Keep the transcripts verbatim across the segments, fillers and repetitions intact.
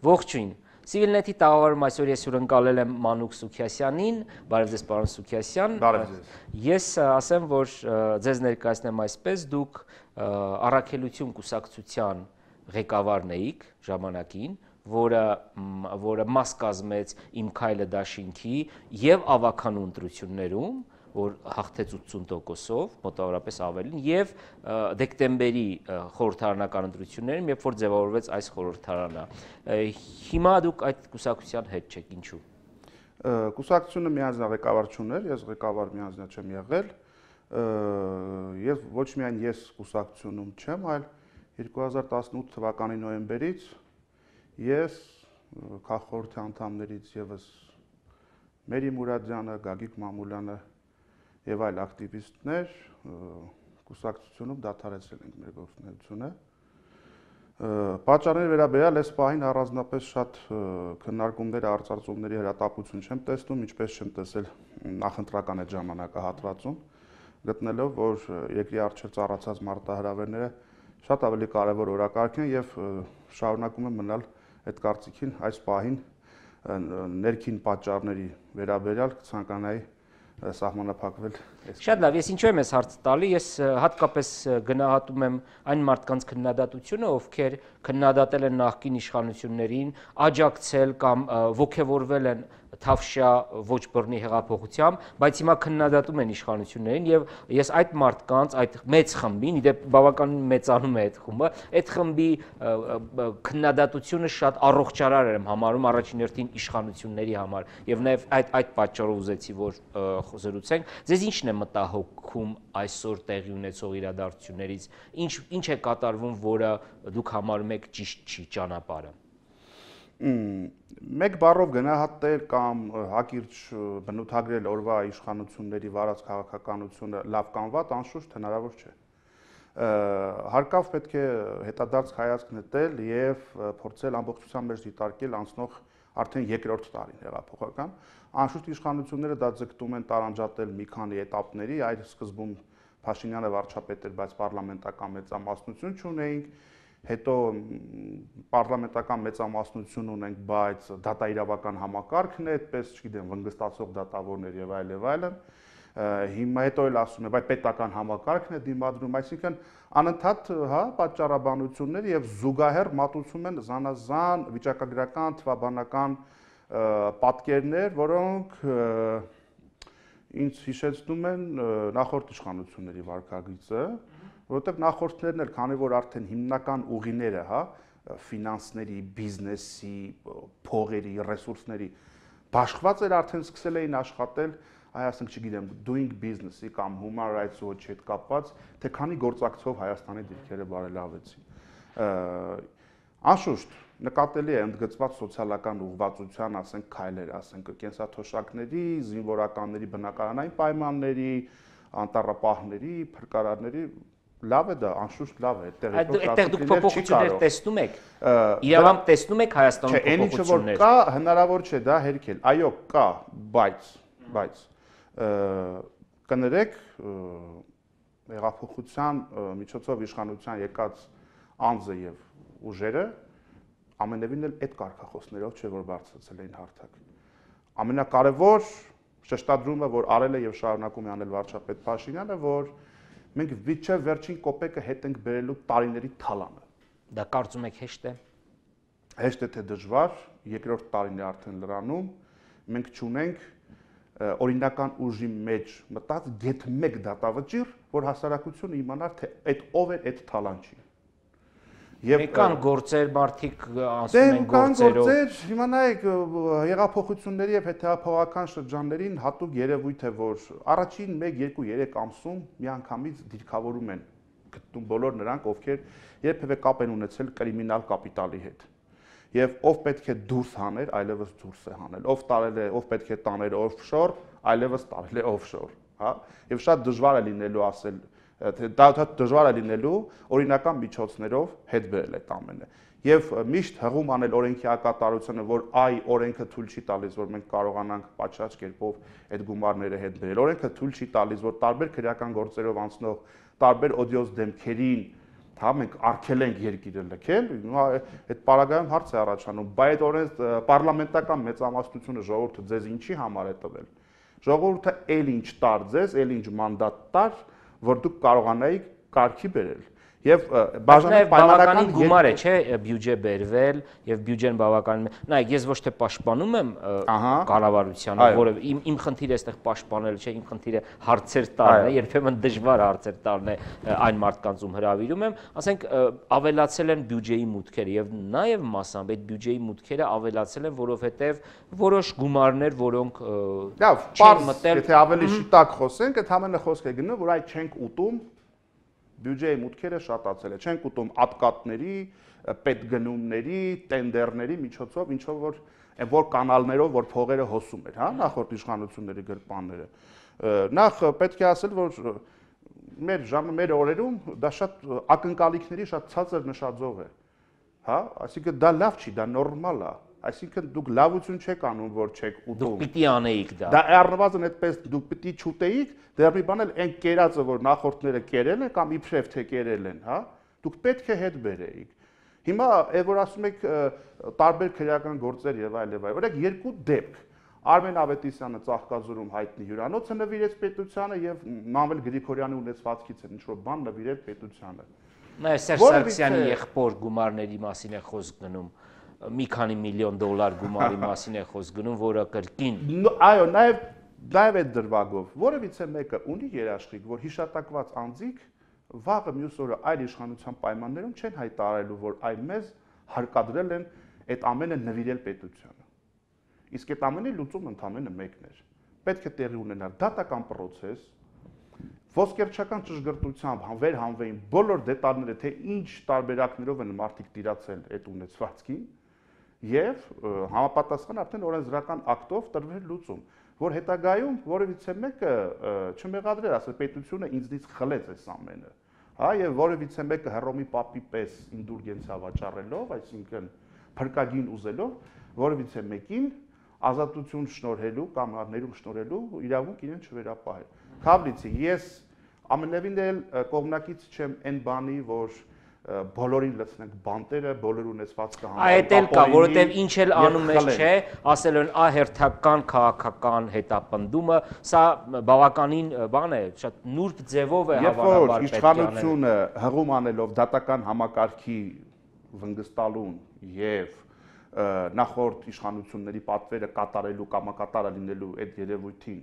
Ողջույն, Civilnet-ի տաղավարում այսօր ես հյուրընկալել եմ Մանուկ Սուքիասյանին, բարև ձեզ պարոն Սուքիասյան։ Բարև ձեզ։ Ես ասեմ, որ ձեզ ներկայացնեմ այսպես, դուք Առաքելություն կուսակցության ղեկավարն էիք ժամանակին, որը որը մաս կազմեց Իմ քայլը դաշինքի եւ ավականու ընտրություններում, որ հաղթեց ութսուն տոկոսով, մոտավորապես ավելին, եւ դեկտեմբերի խորհրդարանական ընտրություններում, երբ որ ձևավորվեց այս խորհրդարանը։ Հիմա դուք այդ կուսակցության հետ չեք, ինչու՞։ Կուսակցությունը միանձնա ղեկավար չուներ, ես ղեկավար միանձնա չեմ եղել, եւ ոչ միայն ես կուսակցությունում չեմ, այլ երկու հազար տասնութ թվականի նոյեմբերից ես քաղաքորթի անդամներից եւս Մերի Մուրադյանը, Գագիկ Մամուլյանը եւ այլ ակտիվիստներ կուսակցությունում դադարեցրել են մեր գործունեությունը։ Պատճառները վերաբերյալ այս պահին առանձնապես շատ քննարկումներ, արծարծումների հրատապություն չեմ տեսնում, ինչպես չեմ տեսել նախընտրական այդ ժամանակահատվածում, գտնելով որ երկրի առջև ծառացած մարտահրավերները շատ ավելի կարևոր օրակարգն է եւ շարունակում եմ մնալ այդ կարծիքին այս պահին ներքին պատճառների վերաբերյալ ցանկանայի սահմանափակվել։ Շատ լավ, ես ինչու եմ ես հարց տալի, ես հատկապես գնահատում եմ այն մարդկանց քննադատությունը, ովքեր քննադատել են նախկին իշխանություններին, աջակցել կամ ողջևորվել են թավշյա ոչ բռնի հեղափոխությամբ, բայց հիմա քննադատում են իշխանություններին եւ ես այդ մարդկանց, այդ մեծ խմբին, իդեպ բավականին մեծանում է այդ խումբը, այդ խմբի քննադատությունը շատ առողջարար եմ համարում առաջին հերթին իշխանությունների համար եւ նաեւ այդ այդ պատճառով ուզեցի որ զրուցենք։ Ձեզ ի՞նչն է մտահոգում այսօր տեղի ունեցող իրադարձություններից, ինչ ինչ է կատարվում, որը դուք համարում եք ճիշտ չի ճանապարհը։ Մեկ բառով գնահատել կամ հակիրճ բնութագրել օրվա իշխանությունների վարած քաղաքականությունը լավ կամ վատ, անշուշտ հնարավոր չէ։ Հարկավ պետք է հետադարձ հայացք նետել եւ փորձել ամբողջությամբ մեջ դիտարկել անցնող արդեն երկրորդ տարին հեղափոխական, անշուշտ իշխանությունները դա ձգտում են տարանջատել մի քանի էտապների, այդ սկզբում Փաշինյանը վարչապետ էր, բայց պարլամենտական մեծամասնություն չունեինք, հետո պարլամենտական մեծամասնություն ունենք, բայց դատաիրավական համակարգն է, այդպես չգիտեմ, վնգստացող դատավորներ եւ այլ եւ այլն, հիմա հետո էլ ասում է, բայց պետական համակարգն է դիմադրում, այսինքն անընդհատ հա պատճառաբանություններ եւ զուգահեռ մատուցում են զանազան վիճակագրական, թվաբանական պատկերներ, որոնք ինձ հիշեցնում են նախորդ իշխանությունների վարկագիծը, որովհետեւ նախորդներն էլ, քանի որ արդեն հիմնական ուղիները, հա, ֆինանսների, բիզնեսի, փողերի, ռեսուրսների բաշխված էր արդեն սկսել էին աշխատել Հայաստանը չգիտեմ, doing business-ի կամ human rights-ի ոչ հետ կապված, թե քանի գործակցով Հայաստանի դիրքերը բարելավեցին։ Անշուշտ նկատելի է ընդգծված սոցիալական ուղղվածության, ասենք, քայլեր, ասենք, կենսաթոշակների, զինվորականների բնակարանային պայմանների, անտառապահների, փրկարարների, լավ է դա, անշուշտ լավ է, այդտեղ դուք փոփոխություններ տեսնում եք, իրավամբ տեսնում եք Հայաստանում փոփոխություններ։ Չէ, այն ինչ որ կա, հնարավոր չէ դա հերքել։ Այո, կա, բայց բայց կներեք հեղափոխության միջոցով իշխանության եկած անձը եւ ուժերը ամենևին էլ այդ կարգախոսներով չէ որ բարձրացել էին հարթակ։ Ամենակարևոր շեշտադրումը որ արել է եւ շարունակում է անել վարչապետ Փաշինյանը, որ մենք մինչեւ վերջին կոպեկը հետ ենք բերելու տարիների թալանը։ Դա կարծում եք հեշտ է։ Հեշտ է թե դժվար, երկրորդ տարին է արդեն լրանում, մենք չունենք օրինական ուժի մեջ մտած գեթ մեկ դատավճիռ, որ հասարակությունը իմանար, թե այդ ով է այդ թալանչին։ Եվ կան գործեր, մարդիկ անցնում են գործերով։ Դե, կան գործեր, իմանայեք, հեղափոխությունների եւ հետհեղափոխական շրջաններին հատուկ երևույթ է, որ առաջին մեկ, երկու, երեք ամսում միանգամից դիրքավորում են գտնում բոլոր նրանք, ովքեր երբեւե կապ են ունեցել կրիմինալ կապիտալի հետ։ Եվ ով պետք է դուրս հանել, այլևս դուրս է հանել, ով տարել է, ով պետք է տանել օֆշոր, այլևս տարել է օֆշոր, հա։ Եվ շատ դժվար է լինելու ասել, դա դժվար է լինելու օրինական միջոցներով հետ բերել այդ ամենը։ Եվ միշտ հղում անել օրենքի հակատարությունը, որ այ օրենքը թույլ չի տալիս, որ մենք կարողանանք պատշաճ կերպով այդ գումարները հետ բերել։ Օրենքը թույլ չի տալիս, որ տարբեր քրեական գործերով անցնող տարբեր օդիոզ դեմքերին Հա մենք արկել ենք երկիրը լքել, այդ պարագայում հարց է առաջանում, բայ այդ օրենս պարլամենտական մեծամասնությունը ժողովուրդը ձեզ ինչի համար է տվել։ Ժողովուրդը էլ ինչ տար ձեզ, էլ ինչ մանդատ տար, որ դուք կարողանայիք կարգի բերել։ Եվ բաժանային պայմանական գումար է, չէ, բյուջե բերվել եւ բյուջեն բավականին։ Նայեք, ես ոչ թե պաշտպանում եմ կառավարությանը, որով իմ խնդիրը էստեղ պաշտպանելը չէ, իմ խնդիրը հարցեր տալն է, երբեմն դժվար հարցեր տալն է այն մարդկանց, ում հրավիրում եմ, ասենք ավելացել են բյուջեի մուտքերը եւ նաեւ մասամբ այդ բյուջեի մուտքերը ավելացել են, որովհետեւ որոշ գումարներ, որոնք չեն մտել։ Եթե ավելի շիտակ խոսենք, այդ ամենը խոսք է գնում, որ այդ չենք ուտում։ Բյուջեի մուտքերը շատացել է, չենք ուտում ատկատների, պետգնումների, տենդերների միջոցով, ինչով որ որ կանալներով որ փողերը հոսում էր, հա, նախորդ իշխանությունների գրպանները։ Նախ պետք է ասել, որ մեր ժամը, մեր օրերում դա շատ ակնկալիքների շատ ցածր նշաձող է, հա, այսինքն դա լավ չի, դա նորմալ է։ Այսինքն դուք լավություն չեք անում, որ չեք ուտում։ Դուք պիտի անեիք դա։ Դա առնվազն այդպես դուք պիտի չուտեիք, դեռ մի բան էլ այն կերածը, որ նախորդները կերել են կամ իբրև թե կերել են, հա, դուք պետք է հետ բերեիք։ Հիմա այն որ ասում եք տարբեր քրեական գործեր եւ այլ եւ այլ, օրինակ երկու դեպք։ Արմեն Ավետիսյանը Ծաղկազորում հայտնի հյուրանոցը նվիրեց պետությանը եւ Մամվել Գրիգորյանի ունեցվածքից էր ինչ որ բան նվիրել պետությանը։ Նաեւ Սերժ Սարգսյանի եղբոր գումարների մասին է խոսք գնում։ Մի քանի միլիոն դոլար գումարի մասին է խոսք գնում, որը կրկին։ Այո, նաև նաև այդ դրվագով, որևիցե մեկը ունի երաշխիք, որ հիշատակված անձիկ վաղը մյուս օրը այլ իշխանության պայմաններում չեն հայտարարելու, որ այ մեզ հարկադրել են այդ ամենը նվիրել պետությանը։ Իսկ այդ ամենի լուծումը ընդամենը մեկն էր։ Պետք է տեղի ունենար դատական պրոցես, ոսկերչական ճշգրտությամբ վերհանվեին բոլոր դետալները, թե ինչ տարբերակներով են մարդիկ տիրացել այդ ունեցվածքին։ Եվ համապատասխան արդեն օրենսդրական ակտով տրվել լուծում, որ հետագայում որևիցե մեկը չմեղադրեր, ասել պետությունը ինձնից խլեց այս ամենը, հա, եւ որևիցե մեկը հռոմի պապի պես ինդուրգենցիա վաճառելով, այսինքն փրկագին ուզելով, որևիցե մեկին ազատություն շնորհելու կամ ներում շնորհելու իրավունք իրեն չվերապահել։ Քաբլիցի ես ամենևին էլ կողմնակից չեմ այն բանի, որ բոլորին լցնենք բանտերը, բոլոր ունեցված կհանվեն։ Այդ էլ կա, որովհետև ինչ էլ անում ես չէ, ասել են ա հերթական քաղաքական հետապնդումը, սա բավականին բան է, շատ նուրբ ձևով է հավանաբար պետք է անել։ Երբ որ իշխանությունը հղում անելով դատական համակարգի վնգստալուն եւ նախորդ իշխանությունների պատվերը կատարելու կամ կատարը լինելու այդ երևույթին,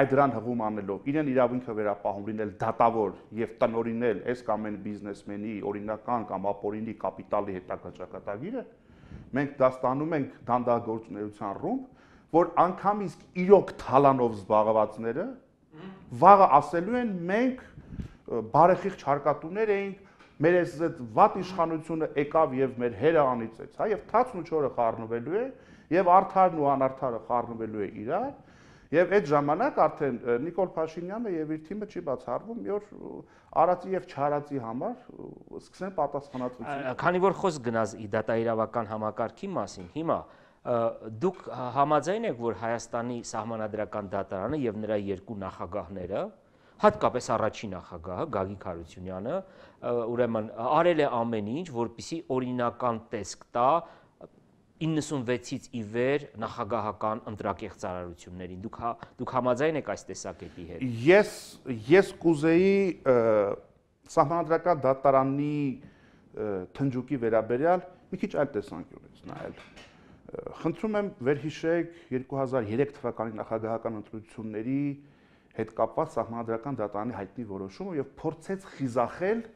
այդ դրան հղում անելով, իրեն իրավունքը վերապահում լինել դատավոր եւ տնօրինել այս կամ այն բիզնեսմենի օրինական կամ ապօրինի կապիտալի հետագա ճակատագիրը, մենք դա ստանում ենք դանդաղգործունեության ռումբ, որ անգամ իսկ իրոք թալանով զբաղվածները վաղը ասելու են մենք բարեխիղճ հարկատուներ էինք, մեր այս վատ իշխանությունը եկավ եւ մեր հերը անիծեց, հա, եւ թացն ու չորը խառնվելու է եւ արդարն ու անարդարը խառնվելու է իրար։ Եվ այդ ժամանակ արդեն Նիկոլ Փաշինյանը եւ իր թիմը չի բացառվում, մի օր արածի եւ չարածի համար սկսեն պատասխանատվություն։ Քանի որ խոսք գնաց դատաիրավական համակարգի մասին, հիմա դուք համաձայն եք, որ Հայաստանի Սահմանադրական դատարանը եւ նրա երկու նախագահները, հատկապես առաջին նախագահը Գագիկ Հարությունյանը, ուրեմն արել է ամեն ինչ, որպեսզի օրինական տեսք տա իննսունվեցից ի վեր նախագահական ընտրակեղծարարություններին։ Դուք համաձայն եք այս տեսակետի հետ։ Ես ես կուզեի Սահմանադրական դատարանի թնջուկի վերաբերյալ մի քիչ այլ տեսանկյունից նայել։ Խնդրում եմ վերհիշեք երկու հազար երեք թվականի նախագահական ընտրությունների հետ կապված Սահմանադրական դատարանի հայտնի որոշումը եւ փորձեց խիզախել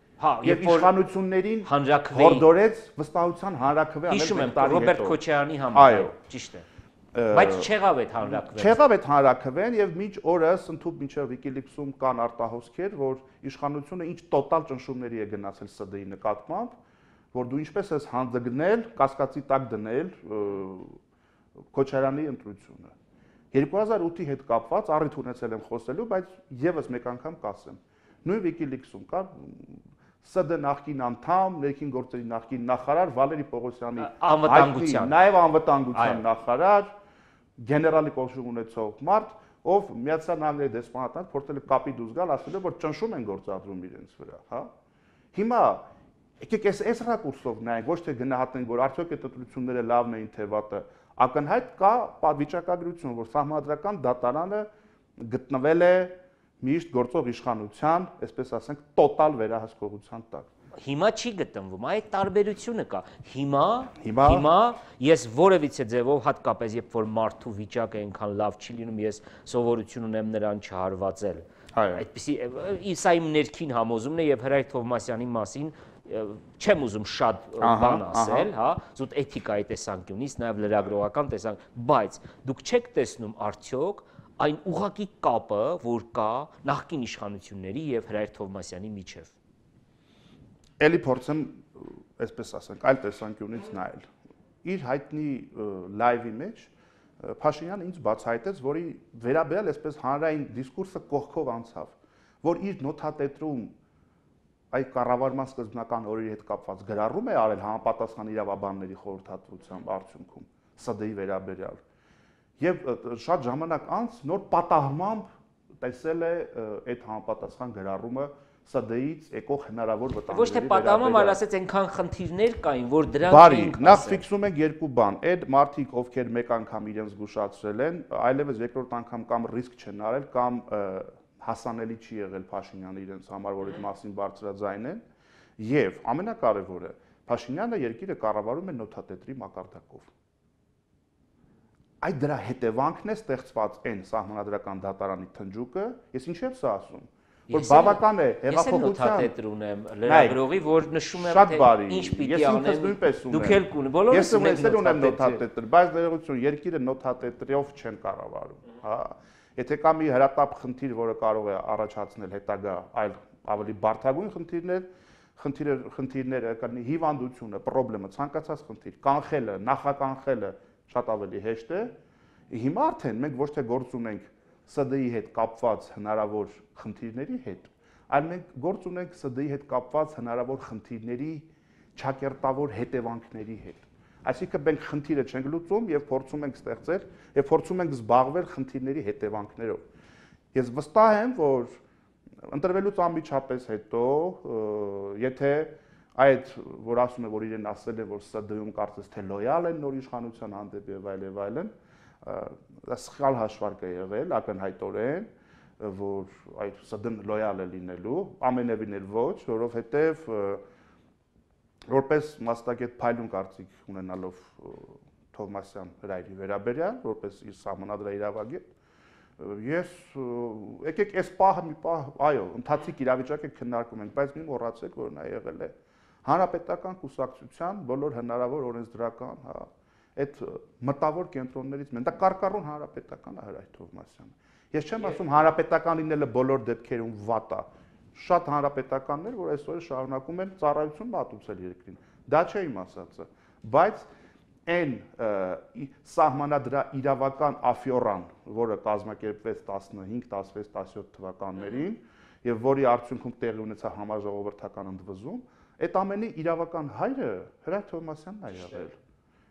Եվ իշխանություններին հորդորեց վստահության հանրաքվե անել։ Հիշում եմ Ռոբերտ Քոչարյանի համար, ճիշտ է։ Բայց չեղավ այդ հանրաքվեն։ Չեղավ այդ հանրաքվեն եւ մինչ օրս ընդհանուր մինչեւ Wikileaks-ում կան արտահոսքեր, որ իշխանությունը ինչ տոտալ ճնշումների է գնացել ՍԴ-ի նկատմամբ, որ դու ինչպես ես հանդգնել, կասկածի տակ դնել Քոչարյանի ընտրությունը։ երկու հազար ութ-ի հետ կապված առիթ ունեցել եմ խոսելու, բայց եւս մեկ անգամ կասեմ։ Նույն Wikileaks-ում կա ՍԴ նախկին անդամ, ներքին գործերի նախկին նախարար Վալերի Պողոսյանի անվտանգության, նաև անվտանգության նախարար, գեներալի կոչում ունեցող մարդ, ով Միացյալ Նահանգների դեսպանատան փորձել է կապի դուրս գալ, ասելով որ ճնշում են գործադրում իրենց վրա, հա։ Հիմա Եկեք այս այս ռակուրսով նայենք, ոչ թե գնահատենք, որ արդյոք այդ ընտրությունները լավն էին թե վատը, ակնհայտ կա պատվիճակագրություն, որ Սահմանադրական դատարանը գտնվել է միշտ գործող իշխանության, այսպես ասենք, տոտալ վերահսկողության տակ։ Հիմա չի գտնվում, այդ տարբերությունը կա։ Հիմա, հիմա ես որևիցե ձևով, հատկապես երբ որ մարդու վիճակը այնքան լավ չի լինում, ես սովորություն ունեմ նրան չհարվածել։ Այդպիսի սա իմ ներքին համոզումն է եւ Հրայր Թովմասյանի մասին չեմ ուզում շատ բան ասել, հա, զուտ էթիկայի տեսանկյունից, նաեւ լրագրողական տեսանք, բայց դուք չեք տեսնում արդյոք այն ուղղակի կապը, որ կա նախկին իշխանությունների եւ Հրայր Թովմասյանի միջեւ։ Էլի փորձեմ, այսպես ասենք, այլ տեսանկյունից նայել։ Իր հայտնի լայվի մեջ Փաշինյանը ինձ բացահայտեց, որի վերաբերյալ այսպես հանրային դիսկուրսը կողքով անցավ, որ իր նոթատետրում այդ կառավարման սկզբնական օրերի հետ կապված գրառում է արել համապատասխան իրավաբանների խորհրդատվության արդյունքում Ս Դ I վերաբերյալ։ Եվ շատ ժամանակ անց նոր պատահմամբ տեսել է այդ համապատասխան գրառումը Ս Դ I-ից եկող հնարավոր վտանգների վերաբերյալ։ Ոչ թե պատահում, այլ ասած այնքան խնդիրներ կային, որ դրանք էին ասել։ Բարի, նախ ֆիքսում ենք երկու բան. այդ մարդիկ, ովքեր մեկ անգամ իրենց զգուշացրել են, այլևս երկրորդ անգամ կամ ռիսկ չեն արել, կամ հասանելի չի եղել Փաշինյանը իրենց համար, որ այդ մասին բարձրաձայն են։ Եվ ամենակարևորը, Փաշինյանը երկիրը կառավարում է նոթատետրի մակարդակով։ Այդ դրա հետևանքն է ստեղծված այն Սահմանադրական դատարանի թնջուկը, ես ինչև սա ասում, որ բավական է հեղափոխության լրագրողի, որ նշում եմ, թե ինչ պիտի անեմ, դուք էլ կունեք, բոլորս ունեք նոթատետր, բայց ներողություն, երկիրը նոթատետրով չեն կառավարում։ Եթե կա մի հրատապ խնդիր, որը կարող է առաջացնել հետագա այլ ավելի բարդագույն խնդիրներ, խնդիրները կլինի հիվանդությունը, պրոբլեմը, ցանկացած խնդիր, կանխելը, նախականխելը շատ ավելի հեշտ է։ Հիմա արդեն մենք ոչ թե գործ ունենք Ս Դ I-ի հետ կապված հնարավոր խնդիրների հետ, այլ մենք գործ ունենք Ս Դ I-ի հետ կապված հնարավոր խնդիրների չակերտավոր հետևանքների հետ։ Այսինքն մենք խնդիրը չենք լուծում եւ փորձում ենք ստեղծել եւ փորձում ենք զբաղվել խնդիրների հետևանքներով։ Ես վստահ եմ, որ ընտրվելուց անմիջապես հետո, եթե այդ, որ ասում են, որ իրեն ասել են, որ Ս Դ I-ում կարծես թե լոյալ են նոր իշխանության հանդեպ եւ այլ եւ այլն, դա սխալ հաշվարկ է եղել, ակնհայտորեն, որ այդ Ս Դ I-ն լոյալ է լինելու, ամենևին էլ ոչ, որովհետեւ որպես մասնագետ փայլուն կարծիք ունենալով Թովմասյան Հրայրի վերաբերյալ, որպես իր սահմանադրական իրավագետ, ես եկեք այս պահը մի պահ, այո, ընթացիկ իրավիճակը քննարկում ենք, բայց մի մոռացեք, որ նա եղել է հանրապետական կուսակցության բոլոր հնարավոր օրենսդրական, հա, այդ մտավոր կենտրոններից մեկն է, դա կարկառուն հանրապետական է Հրայր Թովմասյանը։ Ես չեմ ասում հանրապետական լինելը բոլոր դեպքերում վատ է, շատ հանրապետականներ, որ այսօր շարունակում են ծառայություն մատուցել երկրին։ Դա չէ իմ ասածը, բայց այն սահմանադրաիրավական աֆիորան, որը կազմակերպվեց տասնհինգ, տասնվեց, տասնյոթ թվականներին եւ որի արդյունքում տեղի ունեցավ համաժողովրդական ընդվզում, այդ ամենի իրավական հայրը Հրայր Թովմասյանն է եղել։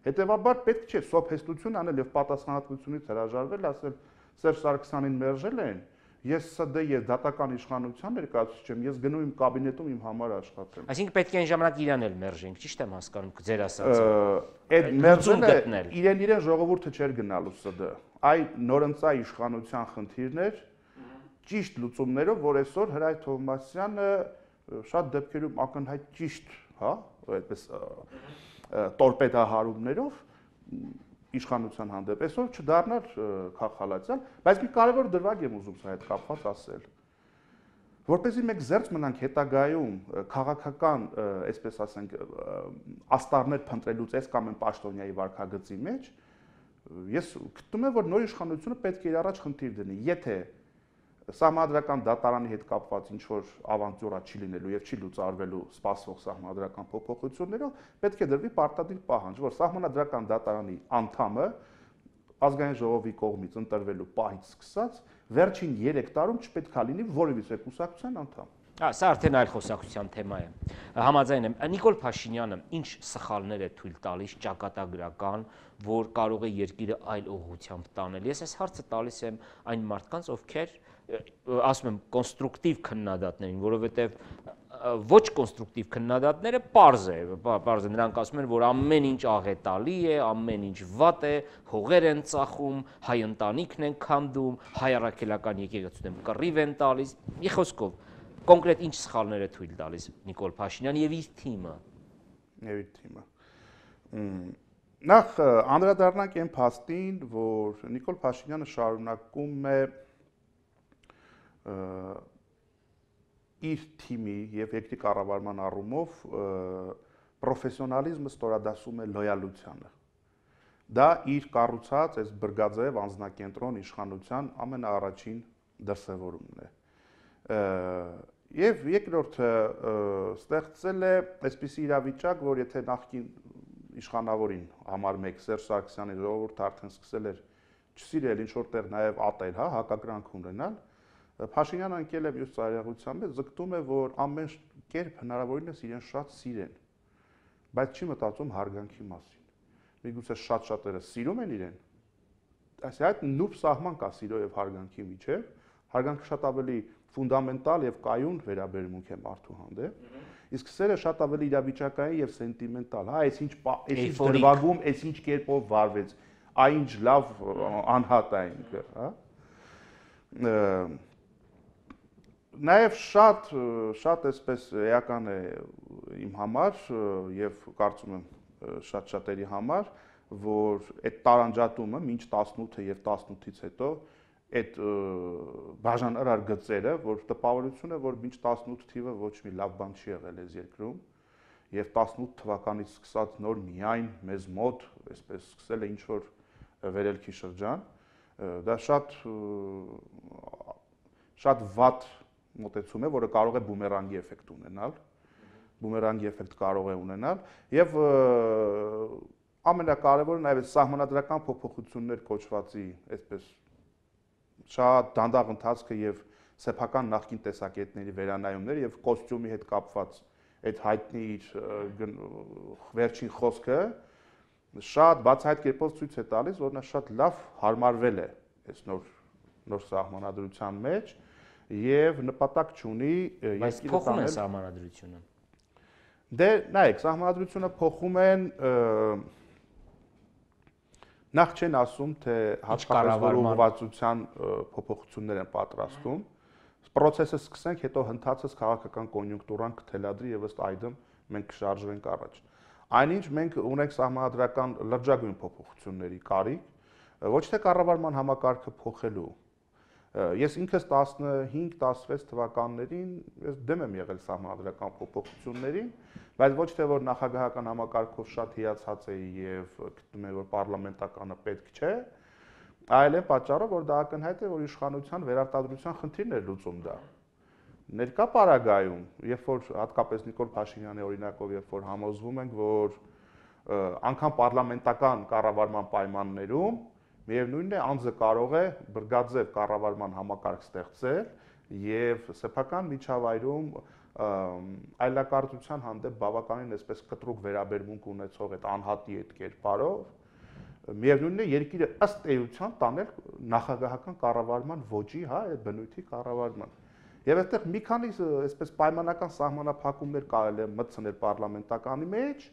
Հետևաբար պետք չէ սոփհեստություն անել եւ պատասխանատվությունից հրաժարվել, ասել Սերժ Սարգսյանին մերժել են։ Ես Ս Դ I-ի դատական իշխանության ներկայացուցիչ եմ, ես գնում եմ կաբինետում իմ համար աշխատեմ։ Այսինքն պետք է այն ժամանակ իրան էլ մերժենք, ճիշտ եմ հասկանում ձեր ասածը։ Այդ մերժումը իրեն իրեն ժողովուրդը չէր գնալու Ս Դ I, այլ նորընծայ իշխանության խնդիրներ ճիշտ լուծումներով, որ այսօր Հրայր Թովմասյանը շատ դեպքերում ակնհայտ ճիշտ, հա, այդպես տորպեդահարումներով իշխանության հանդեպ, այսօր չդառնար քաղաքալացիան, բայց մի կարևոր դրվագ եմ ուզում սա հետ կապված ասել, որպեսզի մենք զերծ մնանք հետագայում քաղաքական, այսպես ասենք, աստառներ փնտրելուց այս կամ այն պաշտոնյայի վարքագծի մեջ, ես գտնում եմ, որ նոր իշխանությունը պետք է իր առաջ խնդիր դնի, եթե Սահմանադրական դատարանի հետ կապված ինչ որ ավանտյուրա չի լինելու եւ չի լուծարվելու սպասվող սահմանադրական փոփոխություններով, պետք է դրվի պարտադիր պահանջ, որ Սահմանադրական դատարանի անդամը ազգային ժողովի կողմից ընտրվելու պահից սկսած վերջին երեք տարում չպետք է լինի որևիցե կուսակցության անդամ։ Ա, սա արդեն այլ խոսակցության թեմա է։ Համաձայն եմ, Նիկոլ Փաշինյանը ինչ սխալներ է թույլ տալիս ճակատագրական, որ կարող է երկիրը այլ ուղղությամբ տանել։ Ես այս հարցը տալիս եմ այն մարդկանց, ովքեր ասում եմ կոնստրուկտիվ քննադատներին, որովհետև ոչ կոնստրուկտիվ քննադատները պարզ է, պարզ է, նրանք ասում են, որ ամեն ինչ աղետալի է, ամեն ինչ վատ է, հողեր են ծախում, հայ ընտանիքն են քանդում, հայ առաքելական եկեղեցուն կռիվ են տալիս, մի խոսքով, կոնկրետ ինչ սխալներ է թույլ տալիս Նիկոլ Փաշինյանն եւ իր թիմը։ Եվ իր թիմը։ Նախ անդրադառնանք այն փաստին, որ Նիկոլ Փաշինյանը շարունակում է իր թիմի եւ երկրի կառավարման առումով պրոֆեսիոնալիզմը ստորադասում է լոյալությանը։ Դա իր կառուցած այս բրգաձև անձնակենտրոն իշխանության ամենաառաջին դրսևորումն է։ Եվ երկրորդը ստեղծել է այսպիսի իրավիճակ, որ եթե նախքին իշխանավորին համար մեկ Սերժ Սարգսյանի ժողովուրդը արդեն սկսել էր չսիրել ինչ որ տեղ նաեւ ատել, հա, հակակրանք ունենալ, Փաշինյանը անկել է մյուս ծայրահեղությամբ, զգտում է, որ ամեն կերպ հնարավորինս իրեն շատ սիրեն, բայց չի մտածում հարգանքի մասին։ Միգուցե շատ-շատերը սիրում են իրեն, այսինքն այդ նուրբ սահման կա սիրո եւ հարգանքի միջեւ, հարգանքը շատ ավելի ֆունդամենտալ եւ կայուն վերաբերմունք է մարդու հանդեպ, իսկ սերը շատ ավելի իրավիճակային եւ սենտիմենտալ, հա, այսինչ այսինչ դրվագում, այսինչ կերպով վարվեց, այնչ լավ անհատ այնք, հա։ Նաև շատ շատ այսպես էական է իմ համար եւ կարծում եմ շատ շատերի համար, որ այդ տարանջատումը մինչ տասնութը եւ տասնութից հետո այդ բաժանարար գծերը, որ տպավորություն է, որ մինչ տասնութ թիվը ոչ մի լավ բան չի եղել այս երկրում եւ տասնութ թվականից սկսած նոր միայն մեզ մոտ այսպես սկսել է ինչ որ վերելքի շրջան, դա շատ շատ վատ մոտեցում է, որը կարող է բումերանգի էֆեկտ ունենալ, բումերանգի էֆեկտ կարող է ունենալ, եւ ամենակարևորը նաեւ սահմանադրական փոփոխություններ կոչվածի այսպես շատ դանդաղ ընթացքը եւ սեփական նախկին տեսակետների վերանայումները եւ կոստյումի հետ կապված այդ հայտնի իր վերջին խոսքը շատ բացահայտ կերպով ցույց է տալիս, որ նա շատ լավ հարմարվել է այս նոր նոր սահմանադրության մեջ եւ նպատակ չունի իսկ փոխում է սահմանադրությունը։ Դե նայեք, սահմանադրությունը փոխում են նախ չեն ասում, թե հաշվառված ուղղվածության փոփոխություններ են պատրաստում, process-ը սկսենք, հետո հնդածած քաղաքական կոնյունկտուրան կթելադրի եւ ըստ այդմ մենք կշարժվենք առաջ։ Այնինչ մենք ունենք սահմանադրական լրջագույն փոփոխությունների կարիք, ոչ թե կառավարման համակարգը փոխելու։ Ես ինքս տասնհինգ տասնվեց թվականներին ես դեմ եմ եղել սահմանադրական փոփոխություններին, բայց ոչ թե որ նախագահական համակարգով շատ հիացած էի եւ գտնում եմ որ պարլամենտականը պետք չէ, այլև պատճառով որ դա ակնհայտ է որ իշխանության վերարտադրության խնդիրն է լուծում դա։ Ներկա պարագայում, երբ որ հատկապես Նիկոլ Փաշինյանի օրինակով երբ որ համոզվում ենք որ անգամ պարլամենտական կառավարման պայմաններում միևնույնն է, անձը կարող է բրգաձև կառավարման համակարգ ստեղծել եւ սեփական միջավայրում այլակառուցության հանդեպ բավականին այսպես կտրուկ վերաբերմունք ունեցող այդ անհատի այդ կերպարով միևնույնն է երկիրը ըստ էության տանել նախագահական կառավարման ոճի, հա, այդ բնույթի կառավարման։ Եվ այդտեղ մի քանի այսպես պայմանական սահմանափակումներ կարելի է մտցնել պարլամենտականի մեջ,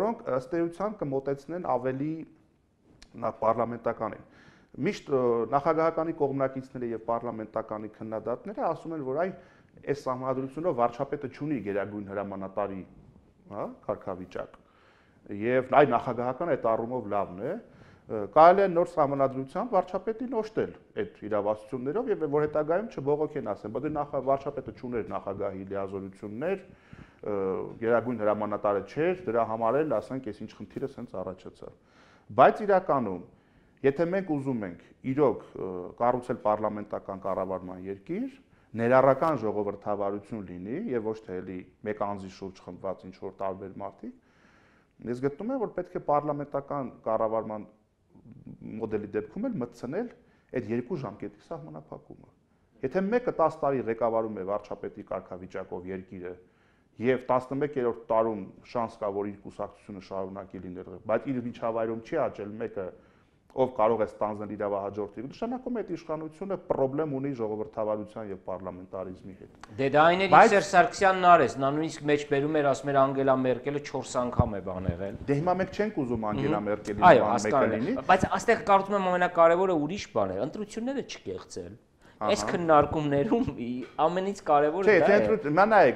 որոնք ըստ էության կմոտեցնեն ավելի պարլամենտականին։ Միշտ նախագահականի կողմնակիցները եւ պարլամենտականի քննադատները ասում են, որ այ այս համադրությունով վարչապետը չունի գերագույն հրամանատարի, հա, քարքավիճակ։ Եվ այ նախագահական այդ առումով լավն է, կարելի է նոր համանadrությամբ վարչապետին օժտել այդ իրավասություններով եւ որ հետագայում չբողոքեն ասեմ, բայց նախ վարչապետը չուներ նախագահի լիազորություններ, գերագույն հրամանատարը չէր, դրա համար էլ ասենք այս ինչ խնդիրը ցենց առաջացավ։ Բայց իրականում, եթե մենք ուզում ենք իրոք կառուցել պարլամենտական կառավարման երկիր, ներառական ժողովրդավարություն լինի եւ ոչ թե էլի մեկ անձի շուրջ խմբված ինչ որ տարբեր մարդիկ։ Ես գտնում եմ, որ պետք է պարլամենտական կառավարման մոդելի դեպքում էլ մտցնել այդ երկու ժամկետի սահմանափակումը։ Եթե մեկը տասն տարի ղեկավարում է վարչապետի կարգավիճակով երկիրը եւ տասնմեկերորդ տարում շանս կա որ իր կուսակցությունը շարունակի լինել, բայց իր միջավայրում չի աճել մեկը Of կարող է ստանձնել իր հաջորդին, նշանակում է այդ իշխանությունը պրոբլեմ ունի ժողովրդավարության եւ պարլամենտարիզմի հետ։ Դե դա այն էլ Սերժ Սարգսյանն արեց, նա նույնիսկ մեջ բերում էր, ասում էր Անգելա Մերկելը չորս անգամ է բան եղել։ Դե հիմա մենք չենք ուզում Անգելա Մերկելին բան մեկնի։ Բայց այստեղ կարծում եմ ամենակարևորը ուրիշ բան է, ընտրությունները չկեղծել։ Այս քննարկումներում ամենից կարևորը դա է։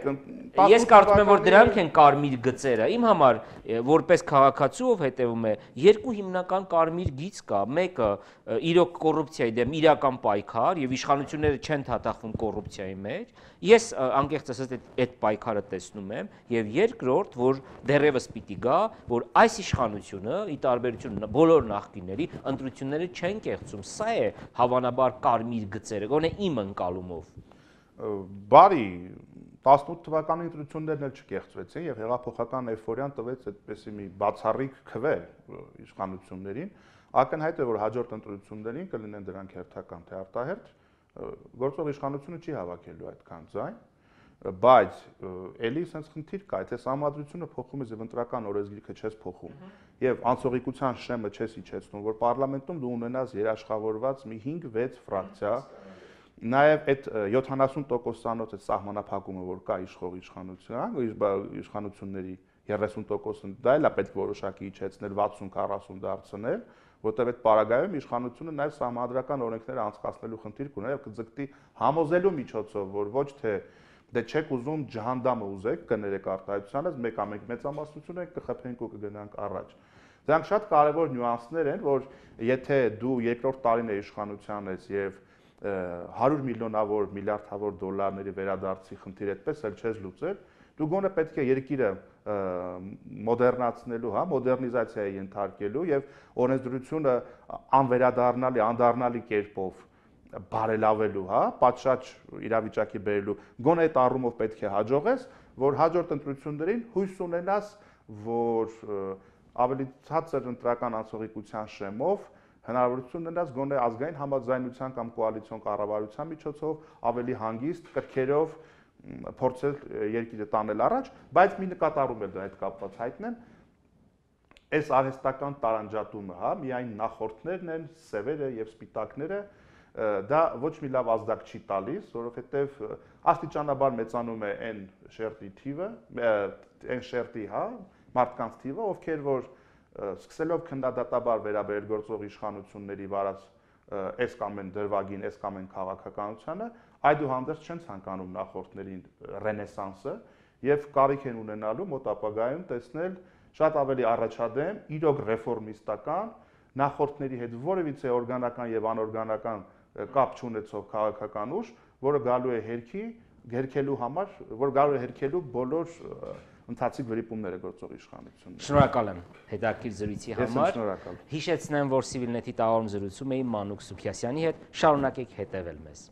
Ես կարծում եմ, որ դրանք են կարմիր գծերը։ Իմ համար, որպես քաղաքացու, ով հետևում է, երկու հիմնական կարմիր գիծ կա։ Մեկը իրոք կոռուպցիայի դեմ իրական պայքար եւ իշխանությունները չեն հատախվում կոռուպցիայի մեջ։ Ես անկեղծ ասած այդ պայքարը տեսնում եմ եւ երկրորդ, որ դեռևս պիտի գա, որ այս իշխանությունը ի տարբերություն բոլոր նախկինների ընտրությունները չեն կեղծում։ Սա է հավանաբար կարմիր գծերը։ Գոնե իմ ընկալումով բարի տասնութ թվականի ընտրություններն էլ չկեղծվեցին եւ հեղափոխական էֆորիան տվեց այդպես մի բացառիկ քվեր իշխանություններին, ակնհայտ է որ հաջորդ ընտրություններին կլինեն դրանք հերթական թե արտահերթ, գործող իշխանությունը չի հավաքելու այդքան ձայն, բայց էլի sense խնդիր կա, եթե համադրությունը փոխում ես եւ ընտրական օրենսգիրքը չես փոխում եւ անցողիկության շեմը չես իջեցնում, որ պարլամենտում դու ունենաս երաշխավորված մի հինգ-վեց ֆրակցիա Նաև այդ յոթանասուն տոկոս-անոց այդ սահմանափակումը, որ կա իշխող իշխանության, իշխանությունների երեսուն տոկոսը դա էլ է պետք որոշակի իջեցնել, վաթսուն-քառասուն դարձնել, որտեղ այդ պարագայում իշխանությունը նաև սահմանադրական օրենքները անցկացնելու խնդիր կունի եւ կձգտի համոզելու միջոցով, որ ոչ թե դե չեք ուզում ջհանդամը ուզեք, կներեք արտահայտությանս, մեկ ամենք մեծամասնություն ենք, կխփենք ու կգնանք առաջ։ Դրանք շատ կարևոր նյուանսներ են, որ եթե դու երկրորդ տարին է իշխանության ես եւ հարյուր միլիոնավոր, միլիարդավոր դոլարների վերադարձի խնդիր այդպես էլ չես լուծել, դու գոնե պետք է երկիրը մոդեռնացնելու, հա, մոդեռնիզացիայի ենթարկելու եւ օրենսդրությունը անվերադառնալի, անդառնալի կերպով բարելավելու, հա, պատշաճ իրավիճակի բերելու։ Գոնե այդ առումով պետք է հաջողես, որ հաջորդ ընտրություններին հույս ունենաս, որ ավելի ցածր ընտրական անցողիկության շեմով հնարավորություն ունենաս գոնե ազգային համաձայնության կամ կոալիցիոն կառավարության միջոցով ավելի հանգիստ կրքերով փորձել երկիրը տանել առաջ, բայց մի նկատառում եմ այդ կապված հայտնեմ, այս արհեստական տարանջատումը, հա, միայն նախորդներն են, սևերը եւ սպիտակները, դա ոչ մի լավ ազդակ չի տալիս, որովհետեւ աստիճանաբար մեծանում է այն շերտի թիվը, այն շերտի, հա, մարդկանց թիվը, ովքեր որ սկսելով քննադատաբար վերաբերել գործող իշխանությունների վարած այս կամ այն դրվագին, այս կամ այն քաղաքականությանը, այդուհանդերձ չեն ցանկանում նախորդներին ռենեսանսը եւ կարիք են ունենալու մոտ ապագայում տեսնել շատ ավելի առաջադեմ, իրոք ռեֆորմիստական, նախորդների հետ որևիցե օրգանական եւ անօրգանական կապ չունեցող քաղաքական ուժ, որը գալու է հերքի, հերքելու համար, որ գալու է հերքելու բոլոր Ընթացիկ վրիպումները գործող իշխանությունն է։ Շնորհակալ եմ հետաքրքիր զրույցի համար։ Հիշեցնեմ, որ Civilnet-ի տաղավարում զրույցում էի Մանուկ Սուքիասյանի հետ։ Շարունակեք հետևել մեզ։